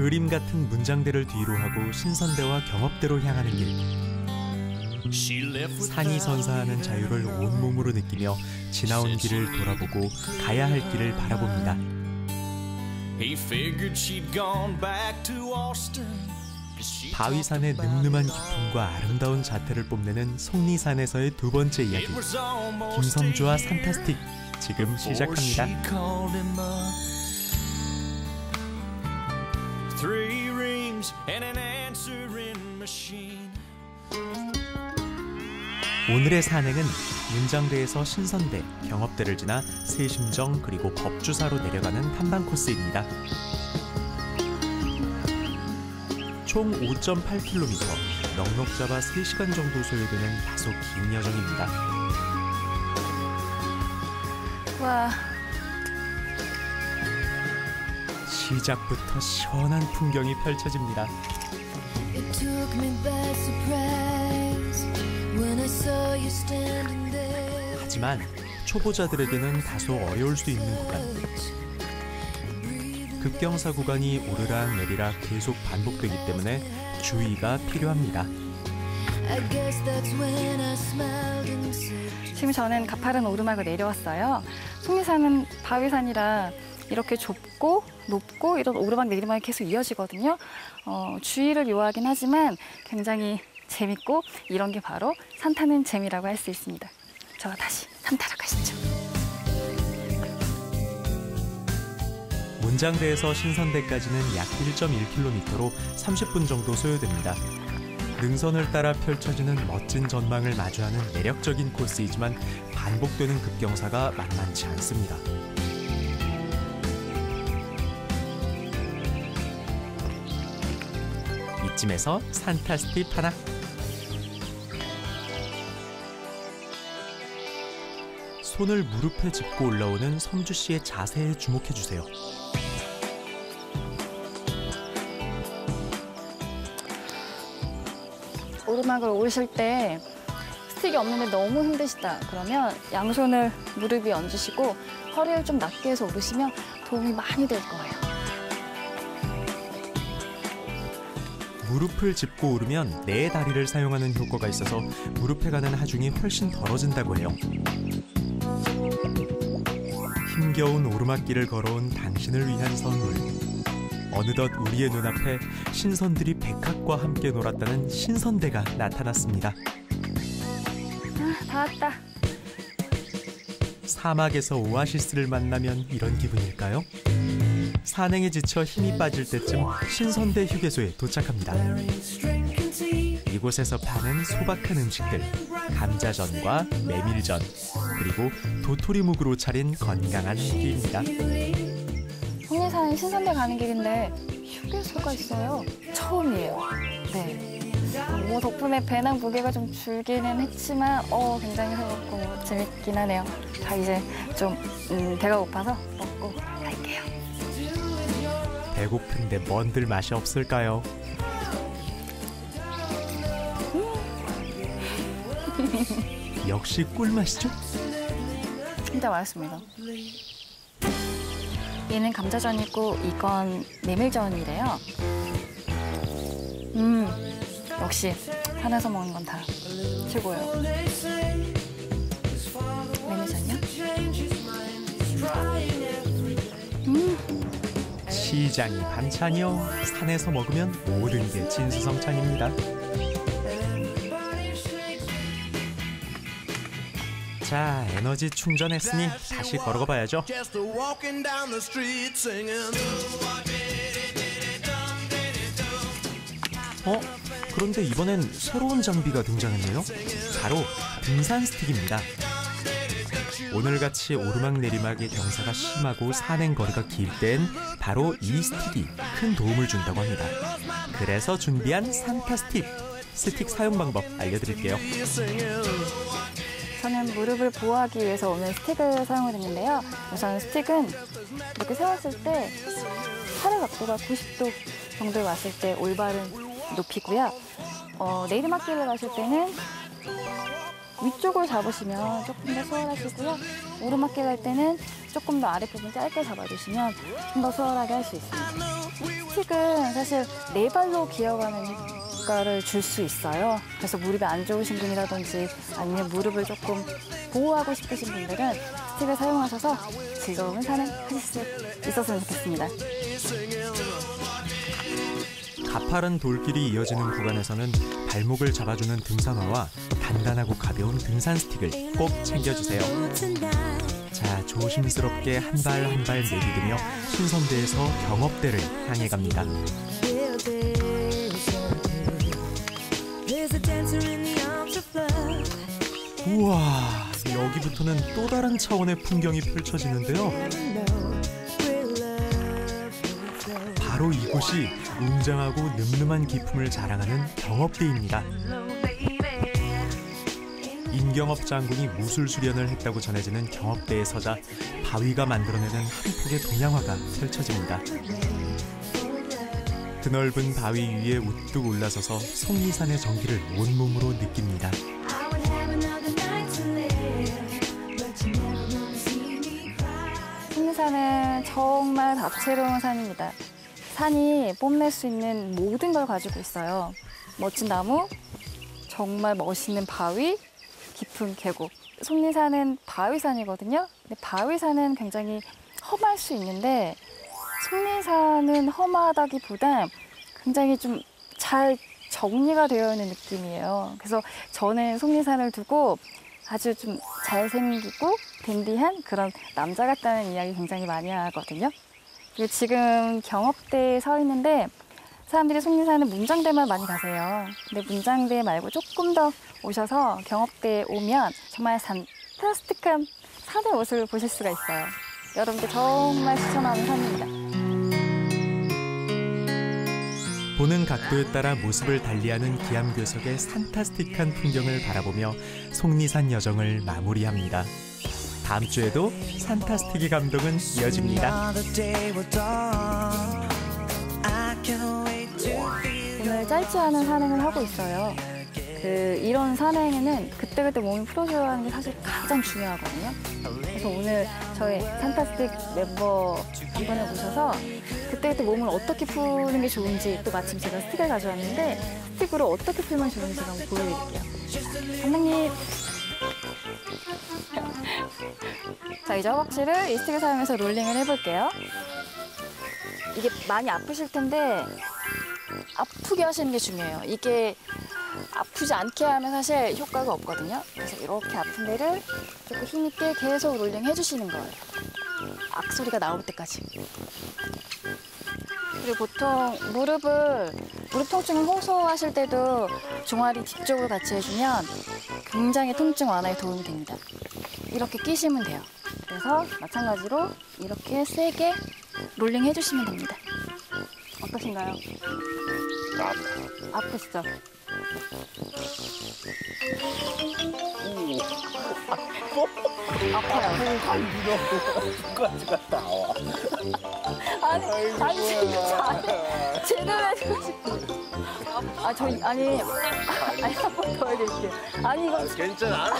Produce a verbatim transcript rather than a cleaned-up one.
그림 같은 문장대를 뒤로 하고 신선대와 경업대로 향하는 길. 산이 선사하는 자유를 온몸으로 느끼며 지나온 길을 돌아보고 가야 할 길을 바라봅니다. 바위산의 늠름한 기품과 아름다운 자태를 뽐내는 속리산에서의 두 번째 이야기, 김선주와 산타스틱, 지금 시작합니다. 오늘의 산행은 문장대에서 신선대, 경업대를 지나 세심정 그리고 법주사로 내려가는 탐방 코스입니다. 총 오 점 팔 킬로미터, 넉넉 잡아 세 시간 정도 소요되는 다소 긴 여정입니다. 와. 시작부터 시원한 풍경이 펼쳐집니다. 하지만 초보자들에게는 다소 어려울 수 있는 구간. 급경사 구간이 오르락 내리락 계속 반복되기 때문에 주의가 필요합니다. 지금 저는 가파른 오르막을 내려왔어요. 속리산은 바위산이라 이렇게 좁고 높고 이런 오르막 내리막이 계속 이어지거든요. 어, 주의를 요하긴 하지만 굉장히 재밌고 이런 게 바로 산 타는 재미라고 할 수 있습니다. 저와 다시 산 타러 가시죠. 문장대에서 신선대까지는 약 일 점 일 킬로미터로 삼십 분 정도 소요됩니다. 능선을 따라 펼쳐지는 멋진 전망을 마주하는 매력적인 코스이지만 반복되는 급경사가 만만치 않습니다. 이쯤에서 산타스틱 하나. 손을 무릎에 짚고 올라오는 선주 씨의 자세에 주목해주세요. 오르막을 오르실 때 스틱이 없는데 너무 힘드시다 그러면 양손을 무릎 위에 얹으시고 허리를 좀 낮게 해서 오르시면 도움이 많이 될 거예요. 무릎을 짚고 오르면 네 다리를 사용하는 효과가 있어서 무릎에 가는 하중이 훨씬 덜어진다고 해요. 힘겨운 오르막길을 걸어온 당신을 위한 선물. 어느덧 우리의 눈앞에 신선들이 백합과 함께 놀았다는 신선대가 나타났습니다. 아, 다 왔다. 사막에서 오아시스를 만나면 이런 기분일까요? 산행에 지쳐 힘이 빠질 때쯤 신선대 휴게소에 도착합니다. 이곳에서 파는 소박한 음식들, 감자전과 메밀전, 그리고 도토리묵으로 차린 건강한 끼입니다. 속리산 신선대 가는 길인데 휴게소가 있어요. 처음이에요. 네. 뭐 덕분에 배낭 무게가 좀 줄기는 했지만 어 굉장히 새롭고 재밌긴 하네요. 자 이제 좀 음, 배가 고파서 먹고 갈게요. 배고픈데 뭔들 맛이 없을까요? 역시 꿀맛이죠? 진짜 맛있습니다. 얘는 감자전이고 이건 메밀전이래요. 음, 역시 산에서 먹는 건 다 최고예요. 메밀전이요? 음. 시장이 반찬이요. 산에서 먹으면 모든 게 진수성찬입니다. 자, 에너지 충전했으니 다시 걸어가 봐야죠. 어? 그런데 이번엔 새로운 장비가 등장했네요. 바로 등산 스틱입니다. 오늘같이 오르막내리막의 경사가 심하고 산행 거리가 길 땐 바로 이 스틱이 큰 도움을 준다고 합니다. 그래서 준비한 산타스틱. 스틱 사용 방법 알려드릴게요. 저는 무릎을 보호하기 위해서 오늘 스틱을 사용을 했는데요. 우선 스틱은 이렇게 세웠을 때 팔의 각도가 구십 도 정도에 왔을 때 올바른 높이고요. 어, 내리막길을 가실 때는 위쪽을 잡으시면 조금 더 수월하시고요. 오르막길 할 때는 조금 더 아랫부분 짧게 잡아주시면 좀 더 수월하게 할 수 있습니다. 산타스틱은 사실 네 발로 기어가는 효과를 줄 수 있어요. 그래서 무릎이 안 좋으신 분이라든지 아니면 무릎을 조금 보호하고 싶으신 분들은 스틱을 사용하셔서 즐거운 산을 하실 수 있었으면 좋겠습니다. 가파른 돌길이 이어지는 구간에서는 발목을 잡아주는 등산화와 단단하고 가벼운 등산 스틱을 꼭 챙겨주세요. 자, 조심스럽게 한 발 한 발 내딛으며 신선대에서 경업대를 향해 갑니다. 우와, 여기부터는 또 다른 차원의 풍경이 펼쳐지는데요. 바로 이곳이 웅장하고 늠름한 기품을 자랑하는 경업대입니다. 임경업 장군이 무술 수련을 했다고 전해지는 경업대에 서자 바위가 만들어내는 한 폭의 동양화가 펼쳐집니다. 드넓은 바위 위에 우뚝 올라서서 속리산의 정기를 온몸으로 느낍니다. 속리산은 정말 다채로운 산입니다. 산이 뽐낼 수 있는 모든 걸 가지고 있어요. 멋진 나무, 정말 멋있는 바위, 깊은 계곡. 속리산은 바위산이거든요. 근데 바위산은 굉장히 험할 수 있는데 속리산은 험하다기보단 굉장히 좀 잘 정리가 되어 있는 느낌이에요. 그래서 저는 속리산을 두고 아주 좀 잘생기고 댄디한 그런 남자 같다는 이야기 굉장히 많이 하거든요. 그리고 지금 경업대에 서 있는데 사람들이 속리산은 문장대만 많이 가세요. 근데 문장대 말고 조금 더 오셔서 경업대에 오면 정말 산타스틱한 산의 모습을 보실 수가 있어요. 여러분께 정말 추천하는 산입니다. 보는 각도에 따라 모습을 달리하는 기암괴석의 산타스틱한 풍경을 바라보며 속리산 여정을 마무리합니다. 다음 주에도 산타스틱의 감동은 이어집니다. 오늘 짧지 않은 산행을 하고 있어요. 그 이런 산행에는 그때그때 몸이 풀어줘야 하는 게 사실 가장 중요하거든요. 그래서 오늘 저희 산타스틱 멤버 한 번에 모셔서 그때그때 몸을 어떻게 푸는 게 좋은지 또 마침 제가 스틱을 가져왔는데 스틱으로 어떻게 풀면 좋은지 한번 보여드릴게요. 감독님! 자, 이제 허벅지를 이 스틱을 사용해서 롤링을 해볼게요. 이게 많이 아프실 텐데 아프게 하시는 게 중요해요. 이게 아프지 않게 하면 사실 효과가 없거든요. 그래서 이렇게 아픈 데를 조금 힘있게 계속 롤링 해주시는 거예요. 악소리가 나올 때까지. 그리고 보통 무릎을, 무릎 통증을 호소하실 때도 종아리 뒤쪽으로 같이 해주면 굉장히 통증 완화에 도움이 됩니다. 이렇게 끼시면 돼요. 그래서 마찬가지로 이렇게 세게 롤링 해주시면 됩니다. 어떠신가요? 아프시죠? 아파요. 아니, 아니 진짜 제대로 해주고 싶어. 아, 저 아니, 아니 한 번 더 해드릴게요. 아니 이거 괜찮아.